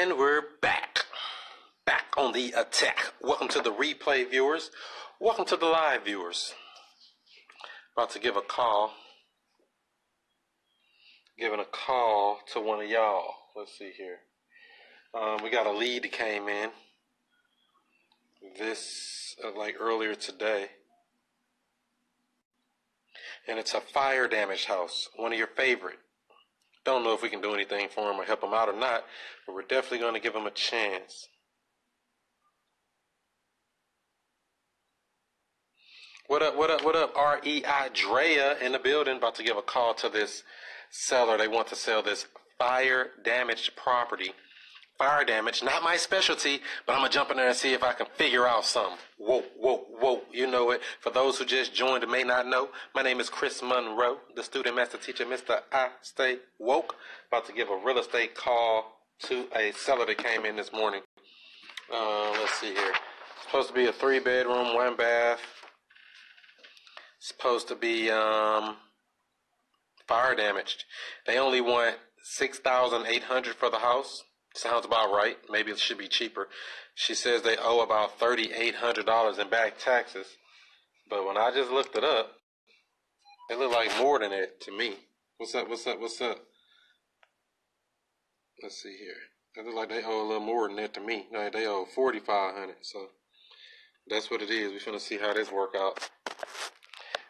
And we're back on the attack. Welcome to the replay viewers. Welcome to the live viewers. About to give a call. Giving a call to one of y'all. Let's see here. We got a lead that came in. This, like earlier today. And it's a fire damaged house. One of your favorite. Don't know if we can do anything for him or help him out or not, but we're definitely going to give him a chance. What up? R.E.I. Drea in the building, about to give a call to this seller. They want to sell this fire-damaged property. Fire damage, not my specialty, but I'm going to jump in there and see if I can figure out something. Whoa, you know it. For those who just joined and may not know, my name is Chris Munroe, the student master teacher, Mr. I Stay Woke. About to give a real estate call to a seller that came in this morning. Let's see here. It's supposed to be a 3-bedroom, 1-bath. It's supposed to be fire damaged. They only want $6,800 for the house. Sounds about right. Maybe it should be cheaper. She says they owe about $3,800 in back taxes. But when I just looked it up, it looked like more than that to me. What's up? Let's see here. It looked like they owe a little more than that to me. No, they owe $4,500. So that's what it is. We're going to see how this works out.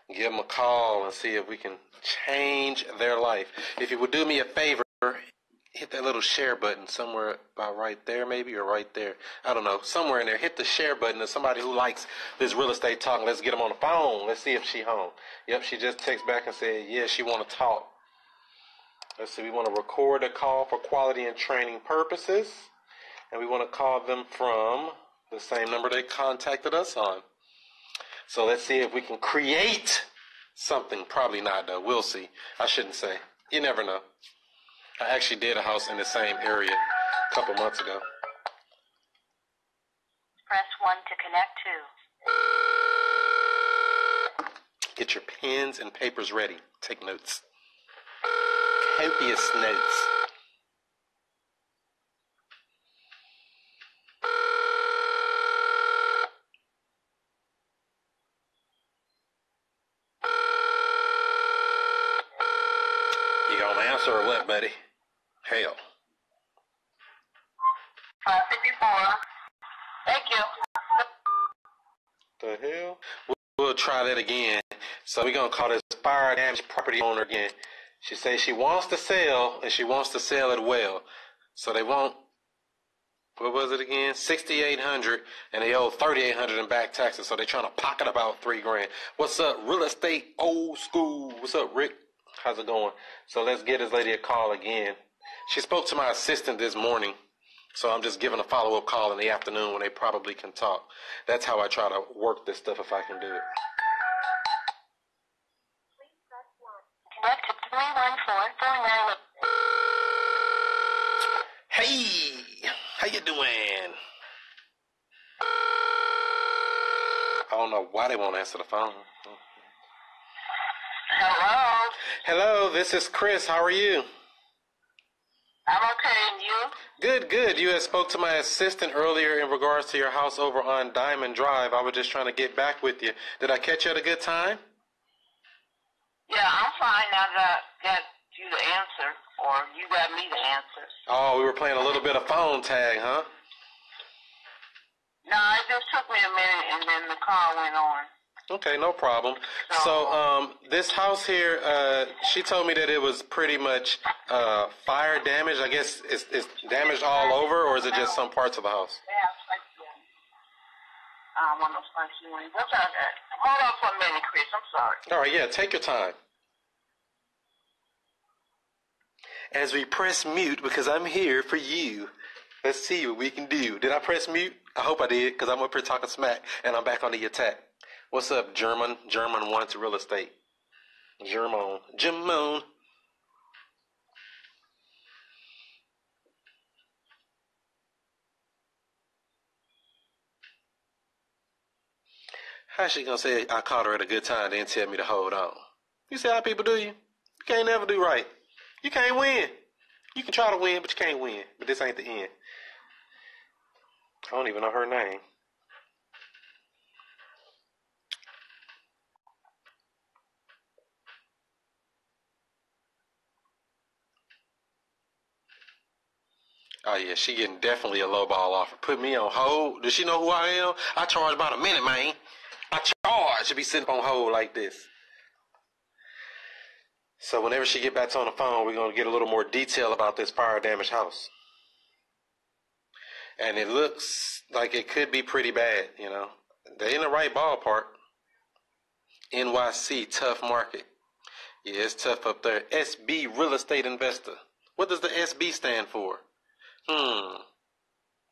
Give them a call and see if we can change their life. If you would do me a favor, hit that little share button somewhere about right there maybe, or right there. I don't know. Somewhere in there. Hit the share button to somebody who likes this real estate talk. Let's get them on the phone. Let's see if she home. Yep, she just texted back and said, yeah, she want to talk. Let's see. We want to record a call for quality and training purposes. And we want to call them from the same number they contacted us on. So let's see if we can create something. Probably not, though. We'll see. I shouldn't say. You never know. I actually did a house in the same area a couple months ago. Press 1 to connect to. Get your pens and papers ready. Take notes. Copious notes. You gonna answer or what, buddy? Hell. 554. Thank you. The hell? We'll try that again. So we're going to call this fire damage property owner again. She says she wants to sell, and she wants to sell it well. So they want, what was it again? $6,800, and they owe $3,800 in back taxes. So they're trying to pocket about $3,000. What's up, real estate old school? What's up, Rick? How's it going? So let's get this lady a call again. She spoke to my assistant this morning, so I'm just giving a follow-up call in the afternoon when they probably can talk. That's how I try to work this stuff if I can do it. Connect to 31449. Hey, how you doing? I don't know why they won't answer the phone. Hello. Hello, this is Chris. How are you? I'm okay, and you? Good. You had spoke to my assistant earlier in regards to your house over on Diamond Drive. I was just trying to get back with you. Did I catch you at a good time? Yeah, I'm fine now that I got you the answer, or you got me the answer. Oh, we were playing a little bit of phone tag, huh? No, it just took me a minute, and then the call went on. Okay, no problem. So this house here, she told me that it was pretty much fire damage. I guess it's damaged all over, or is it just some parts of the house? Yeah, one of those fancy ones. Hold on for a minute, Chris. I'm sorry. All right, yeah, take your time. As we press mute, because I'm here for you, let's see what we can do. Did I press mute? I hope I did, because I'm up here talking smack, and I'm back on the attack. What's up, German? German wants real estate. German. How's she gonna say I caught her at a good time, then tell me to hold on? You see how people do you? You can't never do right. You can't win. You can try to win, but you can't win. But this ain't the end. I don't even know her name. Oh, yeah, she getting definitely a lowball offer. Put me on hold. Does she know who I am? I charge about a minute, man. I charge to be sitting on hold like this. So whenever she get back on the phone, we're going to get a little more detail about this fire-damaged house. And it looks like it could be pretty bad, you know. They're in the right ballpark. NYC, tough market. Yeah, it's tough up there. SB, real estate investor. What does the SB stand for?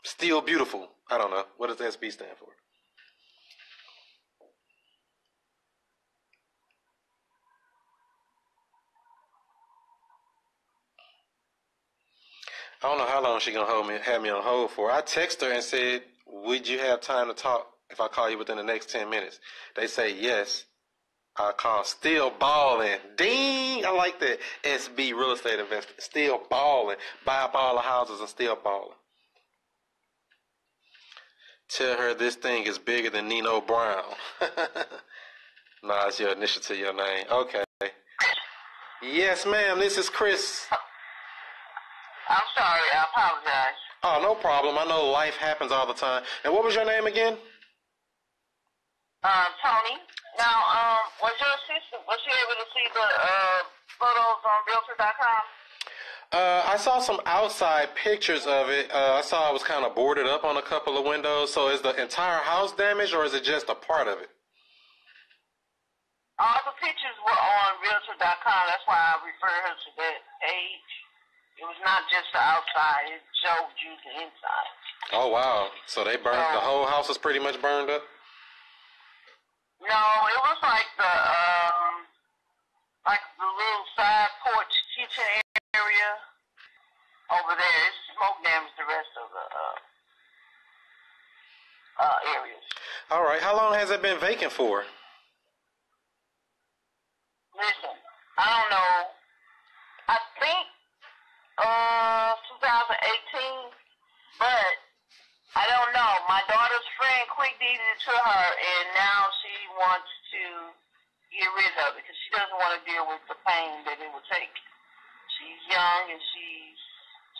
Still beautiful. I don't know. What does the SB stand for? I don't know how long she's going to have me on hold for. I text her and said, would you have time to talk if I call you within the next 10 minutes? They say yes. I call still balling. Ding! I like that. SB real estate investor. Still balling. Buy up all the houses and still balling. Tell her this thing is bigger than Nino Brown. Nah, it's your initial to your name. Okay. Yes, ma'am. This is Chris. I'm sorry, I apologize. Oh, no problem. I know life happens all the time. And what was your name again? Tony. Now, was you able to see the photos on Realtor.com? I saw some outside pictures of it. I saw it was kind of boarded up on a couple of windows. So is the entire house damaged or is it just a part of it? All the pictures were on Realtor.com. That's why I refer her to that age. It was not just the outside, it showed you the inside. Oh, wow. So they burned, the whole house was pretty much burned up? No, it was like the little side porch kitchen area over there. It's smoke damaged the rest of the areas. All right. How long has it been vacant for? Listen, I don't know. I think 2018, but I don't know. My daughter's friend quick deeded it to her, and now she wants to get rid of it because she doesn't want to deal with the pain that it will take. She's young, and she's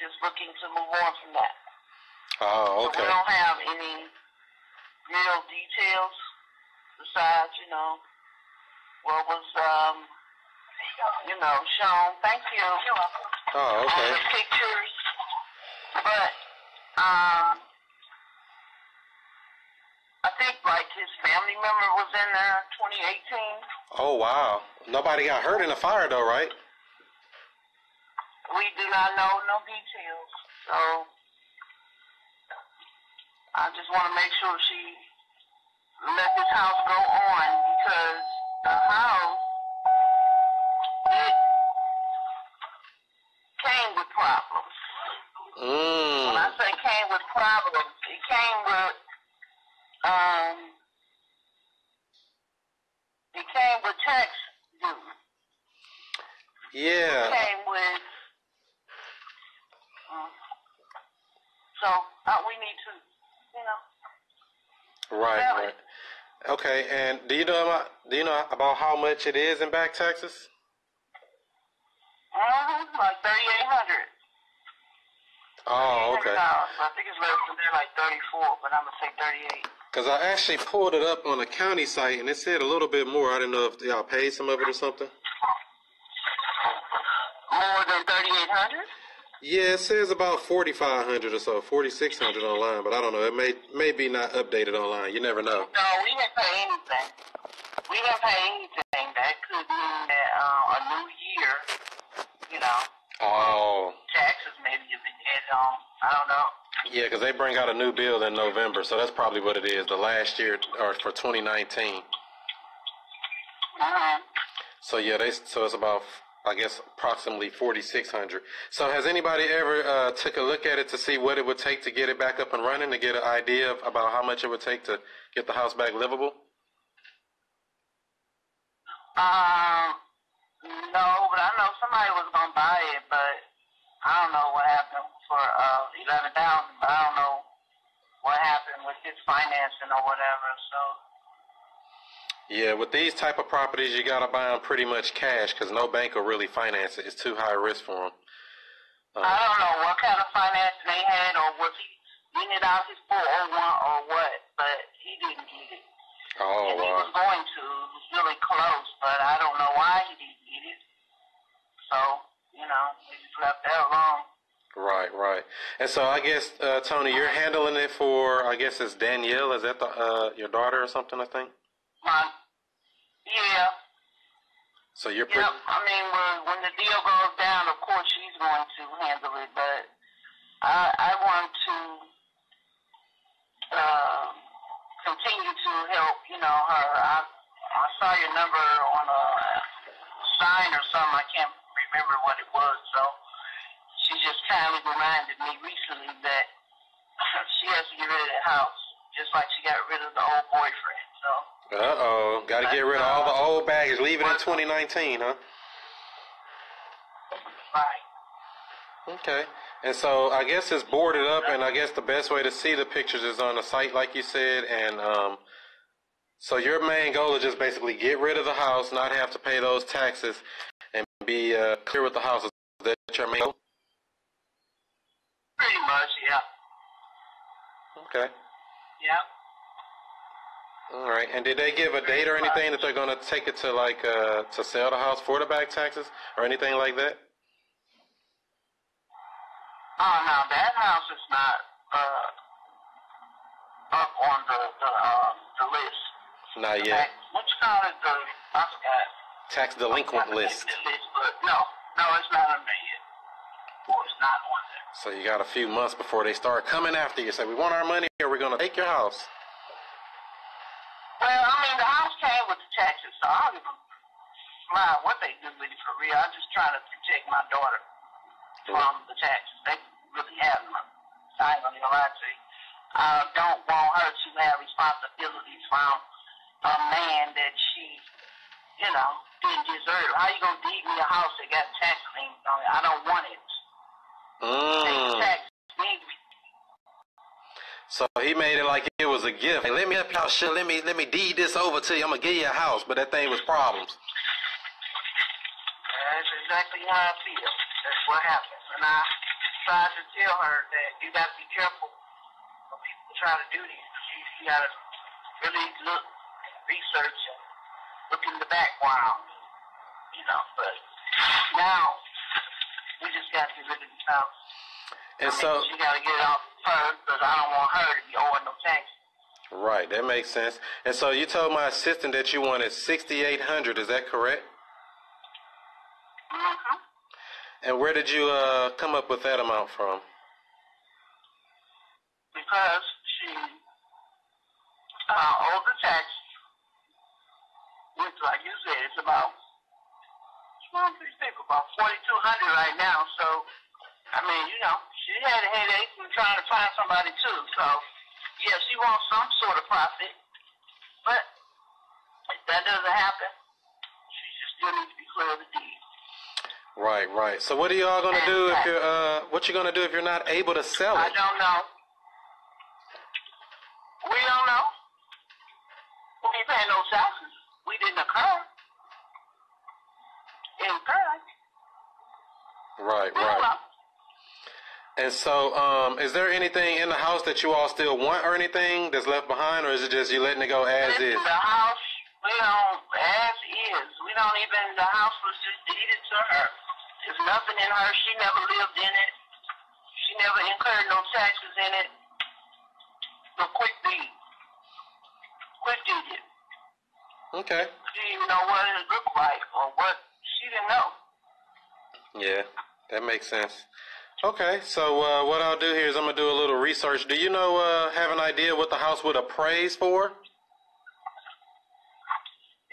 just looking to move on from that. Oh, okay. So we don't have any real details besides, you know, what was, you know, shown. Thank you. You're welcome. Oh, okay. The pictures, but I think like his family member was in there 2018. Oh wow! Nobody got hurt in the fire though, right? We do not know no details, so I just want to make sure she let this house go on because the house. With problems. When I say came with problems, it came with tax due. Yeah. It came with so we need to, you know. Right. Okay, and do you know about how much it is in back taxes? Like $3,800. Oh, okay. I think it's less than there, like 34, but I'm gonna say 38. Cause I actually pulled it up on the county site and it said a little bit more. I didn't know if y'all paid some of it or something. More than 3,800. Yeah, it says about 4,500 or so, 4,600 online, but I don't know. It may be not updated online. You never know. No, we didn't pay anything. We didn't pay anything. That could mean that a new year. You know, taxes maybe you've been added on. I don't know. Yeah, because they bring out a new bill in November, so that's probably what it is. The last year or for 2019. So yeah, so it's about I guess approximately 4,600. So has anybody ever took a look at it to see what it would take to get it back up and running, to get an idea about how much it would take to get the house back livable? No, but I know somebody was going to buy it, but I don't know what happened for $11,000, but I don't know what happened with his financing or whatever. So yeah, with these type of properties, you gotta buy them pretty much cash because no bank will really finance it. It's too high risk for them. I don't know what kind of finance they had, or was he rented out his 401 or what, but he didn't get it. Oh, if he was going to, it was really close, but I don't know why he didn't get it. So, you know, we just left that alone. Right, right. And so I guess, Tony, you're handling it for, I guess it's Danielle. Is that the, your daughter or something, I think? Yeah. So you're pretty... Yep. I mean, when the deal goes down, of course she's going to handle it, but I want to continue to help, you know, her. I saw your number on a sign or something. I can't remember what it was, so she just kindly reminded me recently that she has to get rid of that house, just like she got rid of the old boyfriend. So. Uh-oh. Got to get rid of all the old baggage. Leave it in 2019, huh? Right. Okay. And so I guess it's boarded up, and I guess the best way to see the pictures is on the site, like you said. And so your main goal is just basically get rid of the house, not have to pay those taxes, and be clear with the house. Is that your main goal? Pretty much, yeah. Okay. Yeah. All right. And did they give a date or anything that they're going to take it to, like, to sell the house for the back taxes or anything like that? Oh, no, that house is not up on the list. Not yet. Tax, what you call it? I forgot. Tax delinquent list. No, it's not on there yet. Or it's not on there. So you got a few months before they start coming after you. Say, we want our money or we're going to take your house. Well, I mean, the house came with the taxes, so I don't even fly what they do with it for real. I'm just trying to protect my daughter from the taxes. They really have them. I ain't gonna lie to you. I don't want her to have responsibilities from a man that she, you know, didn't deserve. How you gonna deed me a house that got tax liens on it? I don't want it. Tax liens. So he made it like it was a gift. Hey, let me help y'all. Shit, let me deed this over to you. I'm gonna give you a house, but that thing was problems. That's exactly how I feel. That's what happens. And I tried to tell her that you gotta be careful when people try to do this. You gotta really look, research, and look in the background. You know, but now we just gotta get rid of this house. And so you gotta get it off first, because I don't want her to be owing no taxes. Right, that makes sense. And so you told my assistant that you wanted $6,800. Is that correct? Mm-hmm. And where did you come up with that amount from? Because she owed the tax, which, like you said, it's about $4,200 right now. So I mean, you know, she had a headache from trying to find somebody, too. So, yeah, she wants some sort of profit. But if that doesn't happen, she just still needs to be clear of the deed. Right, right. So what are y'all going to do if you're, what you going to do if you're not able to sell it? I don't know. We don't know. We ain't paying no taxes. We didn't incur. Right, right. And so, is there anything in the house that you all still want or anything that's left behind, or is it just you letting it go as is? The house, we don't, as is. We don't even, the house was just deeded to her. There's nothing in her. She never lived in it. She never incurred no taxes in it. So quick deed. Quick deed. Okay. She didn't even know what it looked like or what, she didn't know. Yeah, that makes sense. Okay, so what I'll do here is I'm going to do a little research. Do you know, have an idea what the house would appraise for?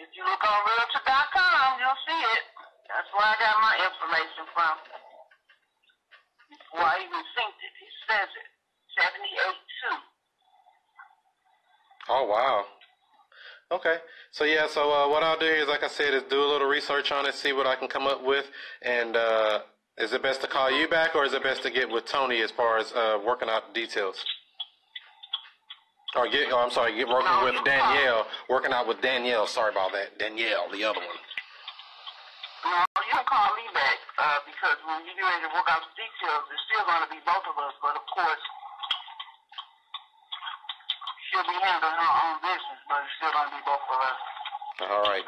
If you look on Realtor.com, you'll see it. That's where I got my information from. Before I even synced it, it says it. 78.2. Oh, wow. Okay, so yeah, so what I'll do here is, like I said, is do a little research on it, see what I can come up with, and... is it best to call you back, or is it best to get with Tony as far as working out the details? Or get, oh, I'm sorry, get working with Danielle. Working out with Danielle. Sorry about that. Danielle, the other one. No, you can call me back because when you get ready to work out the details, it's still going to be both of us. But of course, she'll be handling her own business, but it's still going to be both of us. All right,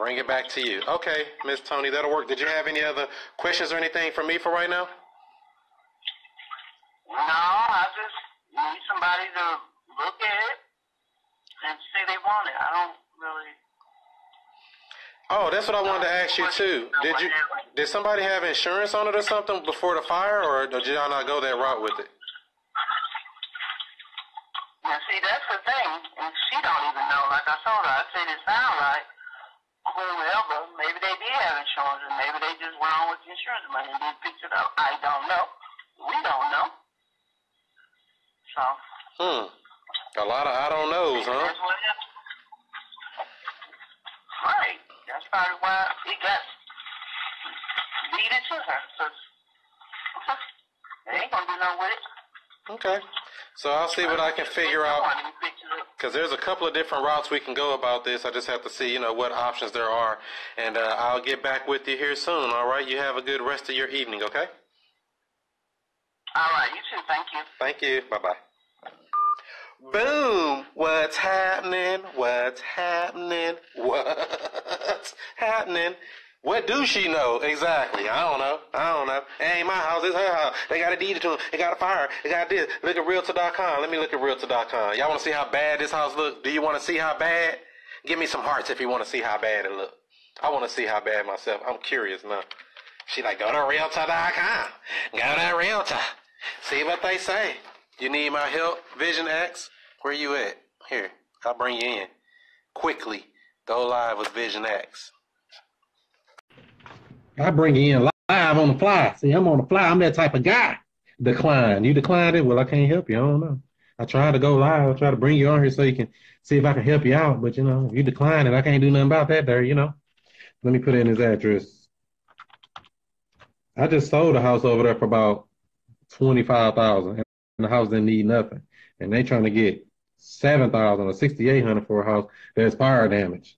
bring it back to you. Okay, Miss Tony, that'll work. Did you have any other questions or anything for me for right now? No, I just need somebody to look at it and say they want it. I don't really. Oh, that's what I wanted to ask you too. Did somebody have insurance on it or something before the fire, or did y'all not go that route with it? Now, see, that's the thing, and she don't even know. Like I told her, I said it sounds like whoever, maybe they did have insurance, and maybe they just went on with the insurance money and didn't fix it up. I don't know. We don't know. So. A lot of I don't knows, huh? That's what it is. Right. That's probably why it got needed to her. So, it ain't gonna do nothing with it. Okay. So I'll see what I can figure out, because there's a couple of different routes we can go about this. I just have to see, you know, what options there are, and I'll get back with you here soon. All right, you have a good rest of your evening, okay? All right, you too. Thank you. Thank you. Bye-bye. Boom! What's happening? What's happening? What's happening? What do she know exactly? I don't know. I don't know. It ain't my house. It's her house. They got a deed to them. They got a fire. They got this. Look at Realtor.com. Let me look at Realtor.com. Y'all want to see how bad this house looks? Do you want to see how bad? Give me some hearts if you want to see how bad it looks. I want to see how bad myself. I'm curious now. She like, go to Realtor.com. Go to Realtor. See what they say. You need my help? Vision X? Where you at? Here. I'll bring you in. Quickly. Go live with Vision X. I bring you in live on the fly. See, I'm on the fly. I'm that type of guy. Decline. You declined it? Well, I can't help you. I don't know. I tried to go live. I tried to bring you on here so you can see if I can help you out. But, you know, if you decline it, I can't do nothing about that there, you know. Let me put in his address. I just sold a house over there for about $25,000, and the house didn't need nothing. And they trying to get $7,000 or $6,800 for a house that's fire damage.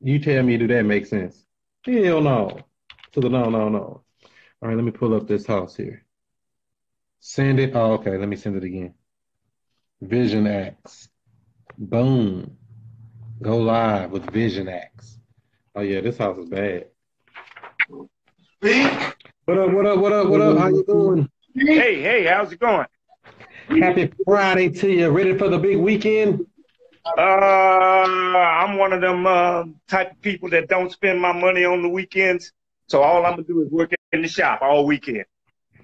You tell me, do that make sense? Hell no. To the no. All right, let me pull up this house here. Send it. Oh, okay, let me send it again. Vision X. Boom. Go live with Vision X. Oh, yeah, this house is bad. What up, what up, what up, what up? How you doing? Hey, hey, how's it going? Happy Friday to you. Ready for the big weekend? I'm one of them type of people that don't spend my money on the weekends. So all I'm going to do is work in the shop all weekend.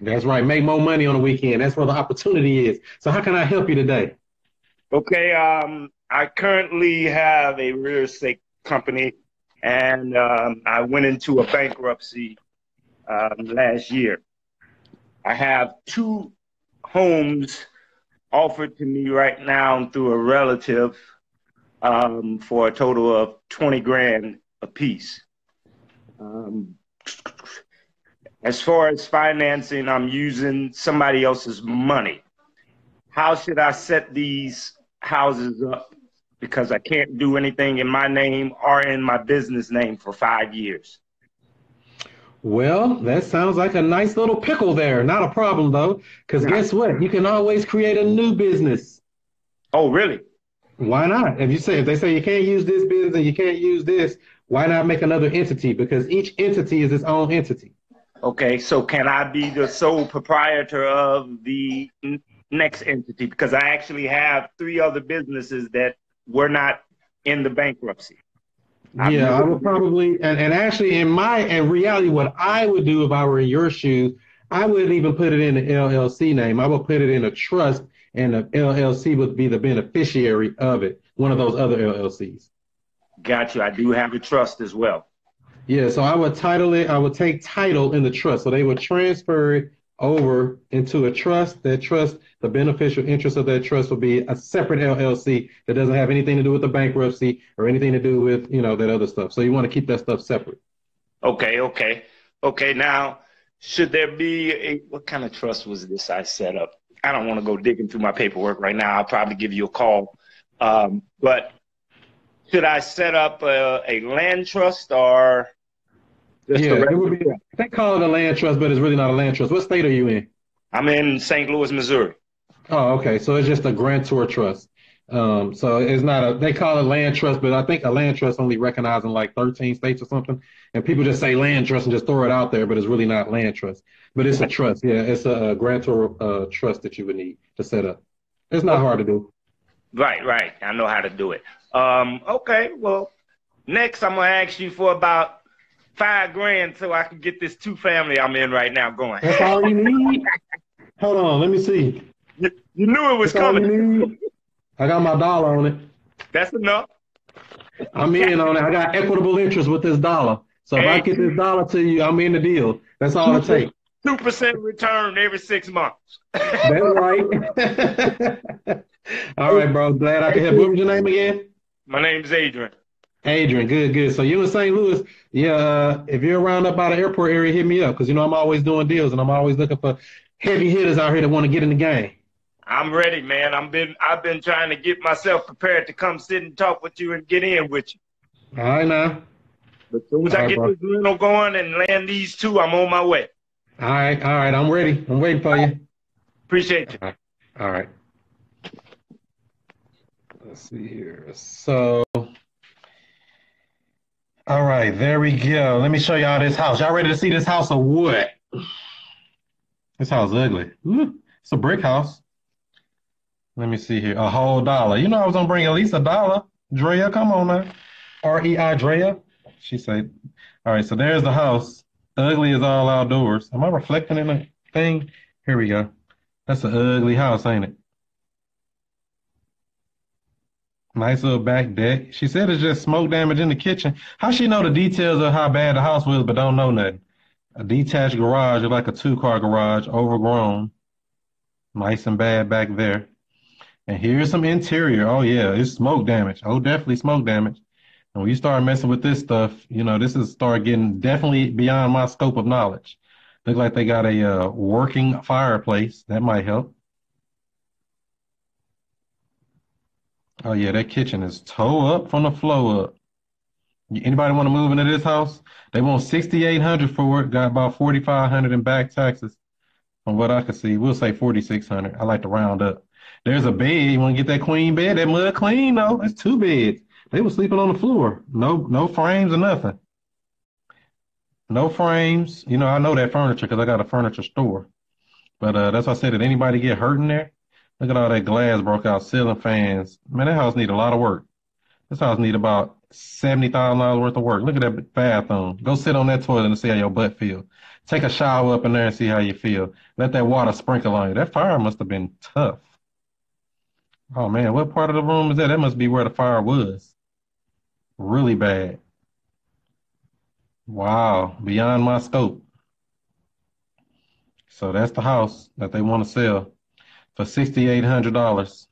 That's right. Make more money on the weekend. That's where the opportunity is. So how can I help you today? Okay. I currently have a real estate company, and I went into a bankruptcy last year. I have two homes offered to me right now through a relative for a total of 20 grand apiece. As far as financing, I'm using somebody else's money. How should I set these houses up? Because I can't do anything in my name or in my business name for 5 years. Well, that sounds like a nice little pickle there. Not a problem, though, because guess what? You can always create a new business. Oh, really? Why not? If they say you can't use this business and you can't use this, why not make another entity? Because each entity is its own entity. Okay, so can I be the sole proprietor of the next entity? Because I actually have three other businesses that were not in the bankruptcy. I would probably, and actually in reality, what I would do if I were in your shoes, I wouldn't even put it in the LLC name. I would put it in a trust, and the LLC would be the beneficiary of it, one of those other LLCs. Got you. I do have a trust as well. Yeah, so I would title it. I would take title in the trust. So they would transfer it over into a trust. That trust, the beneficial interest of that trust will be a separate LLC that doesn't have anything to do with the bankruptcy or anything to do with, you know, that other stuff. So you want to keep that stuff separate. Okay, okay. Okay, now, should there be a, what kind of trust was this I set up? I don't want to go digging through my paperwork right now. I'll probably give you a call. But should I set up a land trust or? It would be. They call it a land trust, but it's really not a land trust. What state are you in? I'm in St. Louis, Missouri. Oh, okay. So it's just a grantor trust. So it's not a, they call it land trust, but I think a land trust only recognized in like 13 states or something. And people just say land trust and just throw it out there, but it's really not land trust, but it's a trust. Yeah. It's a grantor trust that you would need to set up. It's not hard to do. Right. Right. I know how to do it. Okay. Well, next I'm going to ask you for about $5,000 so I can get this 2-family I'm in right now going. That's all you need? Hold on. Let me see. You knew it was coming. I got my dollar on it. That's enough. I'm in on it. I got equitable interest with this dollar. So if I get this dollar to you, I'm in the deal. That's all it takes. 2% return every 6 months. That's right. All right, bro. Glad I could help. What was your name again? My name's Adrian. Adrian, good, good. So you in St. Louis, yeah, if you're around up by the airport area, hit me up because, you know, I'm always doing deals and I'm always looking for heavy hitters out here that want to get in the game. I'm ready, man. I've been trying to get myself prepared to come sit and talk with you and get in with you. All right, now. As soon as I get this rental going and land these 2, I'm on my way. All right, all right. I'm ready. I'm waiting for you. Appreciate you. All right. All right. Let's see here. So, all right, there we go. Let me show y'all this house. Y'all ready to see this house or what? This house is ugly. Ooh, it's a brick house. Let me see here. A whole dollar. You know I was going to bring at least a dollar. Drea, come on now. R.E.I. Drea. She said, all right, so there's the house. Ugly as all outdoors. Am I reflecting in the thing? Here we go. That's an ugly house, ain't it? Nice little back deck. She said it's just smoke damage in the kitchen. How she know the details of how bad the house was but don't know nothing? A detached garage, like a 2-car garage, overgrown. Nice and bad back there. And here's some interior. Oh, yeah, it's smoke damage. Oh, definitely smoke damage. And when you start messing with this stuff, you know, this is start getting definitely beyond my scope of knowledge. Look like they got a working fireplace. That might help. Oh, yeah, that kitchen is toe up from the flow up. Anybody want to move into this house? They want $6,800 for it. Got about $4,500 in back taxes from what I could see. We'll say $4,600. I like to round up. There's a bed. You want to get that queen bed? That mud clean, though. It's 2 beds. They were sleeping on the floor. No frames or nothing. No frames. You know, I know that furniture because I got a furniture store. But that's why I said, did anybody get hurt in there? Look at all that glass broke out, ceiling fans. Man, that house need a lot of work. This house need about $70,000 worth of work. Look at that bathroom. Go sit on that toilet and see how your butt feels. Take a shower up in there and see how you feel. Let that water sprinkle on you. That fire must have been tough. Oh, man, what part of the room is that? That must be where the fire was. Really bad. Wow, beyond my scope. So that's the house that they want to sell for $6,800.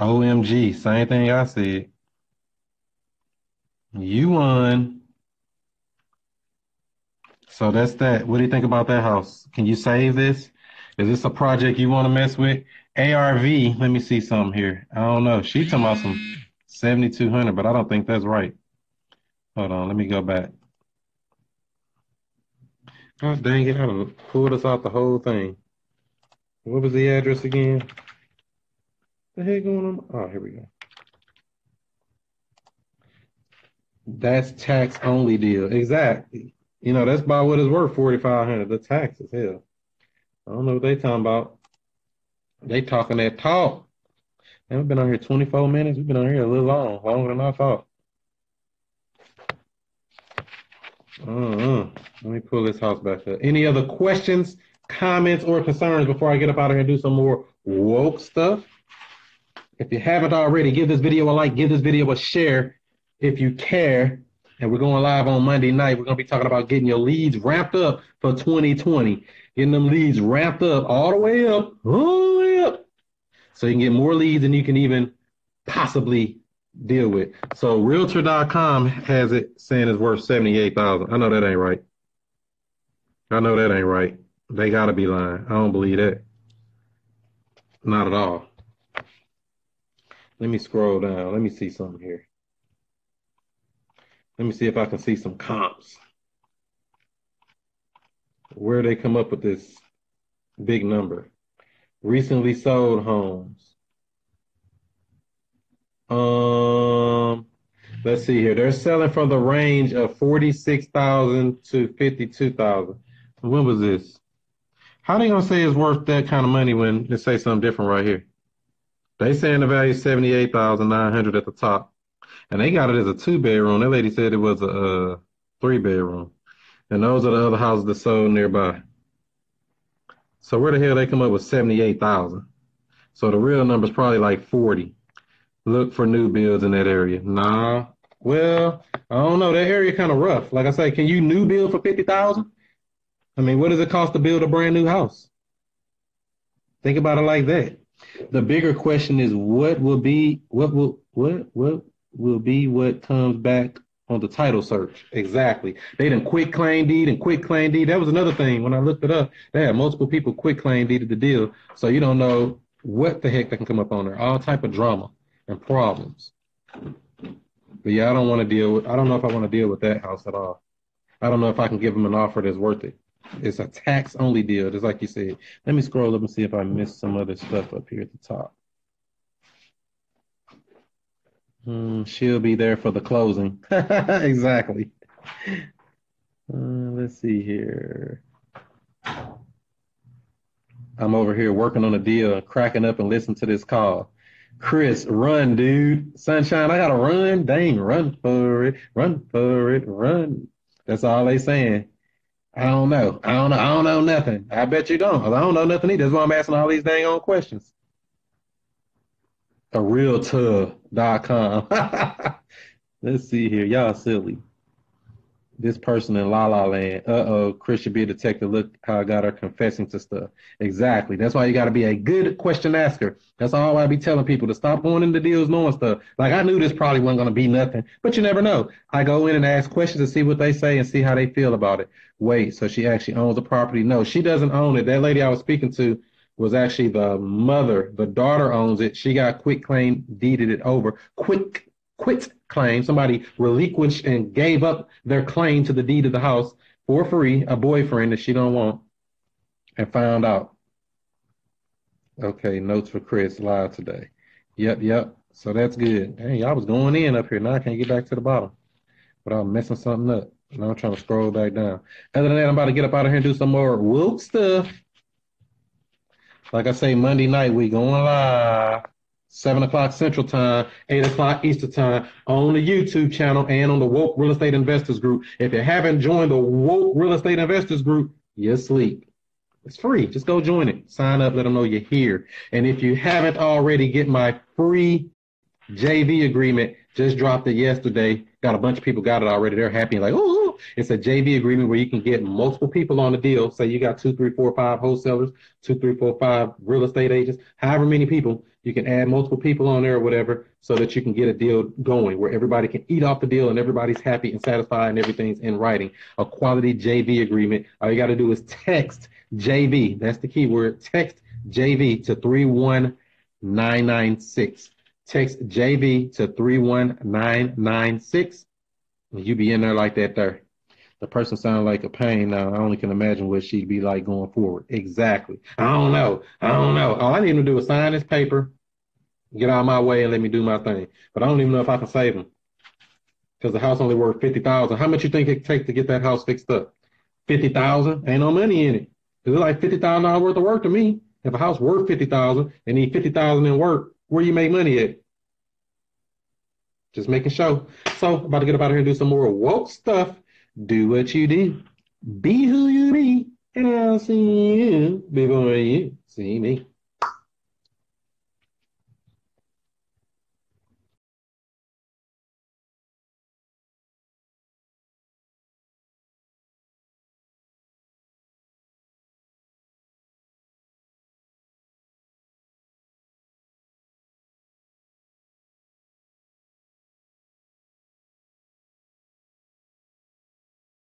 OMG, same thing I said. You won. So that's that. What do you think about that house? Can you save this? Is this a project you want to mess with? ARV, let me see something here. I don't know. She's talking about some $7,200, but I don't think that's right. Hold on, let me go back. God dang it, I pulled us out the whole thing. What was the address again? What the heck going on? Oh, here we go. That's tax only deal. Exactly. You know, that's by what it's worth, $4,500. The tax is hell. I don't know what they talking about. They talking that talk. And we've been on here 24 minutes. We've been on here a little long, longer than I thought. Let me pull this house back up. Any other questions, comments, or concerns before I get up out of here and do some more woke stuff? If you haven't already, give this video a like, give this video a share if you care. And we're going live on Monday night. We're going to be talking about getting your leads ramped up for 2020. Getting them leads ramped up all the way up. So you can get more leads than you can even possibly deal with. So Realtor.com has it saying it's worth $78,000. I know that ain't right. They got to be lying. I don't believe that. Not at all. Let me scroll down. Let me see something here. Let me see if I can see some comps. Where they come up with this big number. Recently sold homes. Let's see here. They're selling from the range of 46,000 to 52,000. When was this? How they gonna say it's worth that kind of money when they say something different right here? They saying the value is 78,900 at the top, and they got it as a 2-bedroom. That lady said it was a 3-bedroom, and those are the other houses that sold nearby. So where the hell they come up with 78,000? So the real number is probably like 40. Look for new builds in that area. Nah. Well, I don't know. That area kind of rough. Like I say, can you new build for 50,000? I mean, what does it cost to build a brand new house? Think about it like that. The bigger question is what will be what comes back on the title search. Exactly. They done quit claim deed and quit claim deed. That was another thing. When I looked it up, they had multiple people quit claim deeded the deal. So you don't know what the heck that can come up on there. All type of drama and problems. But yeah, I don't know if I want to deal with that house at all. I don't know if I can give them an offer that's worth it. It's a tax-only deal, just like you said. Let me scroll up and see if I missed some other stuff up here at the top. She'll be there for the closing. Exactly. Let's see here. I'm over here working on a deal, cracking up and listening to this call. Chris, run, dude. Sunshine, I got to run. Dang, run for it. Run for it. Run. That's all they saying. I don't know. I don't know nothing. I bet you don't. I don't know nothing either. That's why I'm asking all these dang on questions. A Realtor.com. Let's see here. Y'all silly. This person in La La Land. Uh-oh. Chris should be a detective. Look how I got her confessing to stuff. Exactly. That's why you got to be a good question asker. That's all I be telling people, to stop going into deals knowing stuff. Like, I knew this probably wasn't going to be nothing, but you never know. I go in and ask questions to see what they say and see how they feel about it. Wait, so she actually owns the property? No, she doesn't own it. That lady I was speaking to was actually the mother. The daughter owns it. She got quit claim deeded it over. Quit claim. Somebody relinquished and gave up their claim to the deed of the house for free, a boyfriend that she don't want, and found out. Okay, notes for Chris, live today. Yep. So that's good. Hey, I was going in up here. Now I can't get back to the bottom without messing something up. Now I'm trying to scroll back down. Other than that, I'm about to get up out of here and do some more woke stuff. Like I say, Monday night, we going live, 7 o'clock Central Time, 8 o'clock Eastern Time, on the YouTube channel and on the Woke Real Estate Investors Group. If you haven't joined the Woke Real Estate Investors Group, you're asleep. It's free. Just go join it. Sign up. Let them know you're here. And if you haven't already, get my free JV agreement. Just dropped it yesterday. Got a bunch of people got it already. They're happy and like, ooh. It's a JV agreement where you can get multiple people on the deal. Say you got 2, 3, 4, 5 wholesalers, 2, 3, 4, 5 real estate agents, however many people, you can add multiple people on there or whatever so that you can get a deal going where everybody can eat off the deal and everybody's happy and satisfied and everything's in writing. A quality JV agreement. All you got to do is text JV. That's the key word. Text JV to 31996. Text JV to 31996. You be in there like that there. The person sounds like a pain now. I only can imagine what she'd be like going forward. Exactly. I don't know. All I need him to do is sign this paper, get out of my way, and let me do my thing. But I don't even know if I can save him because the house only worth $50,000. How much you think it takes to get that house fixed up? $50,000? Ain't no money in it. It's like $50,000 worth of work to me. If a house worth $50,000 and need $50,000 in work, where you make money at? Just making sure. So about to get up out of here and do some more woke stuff. Do what you do, be who you be, and I'll see you before you see me.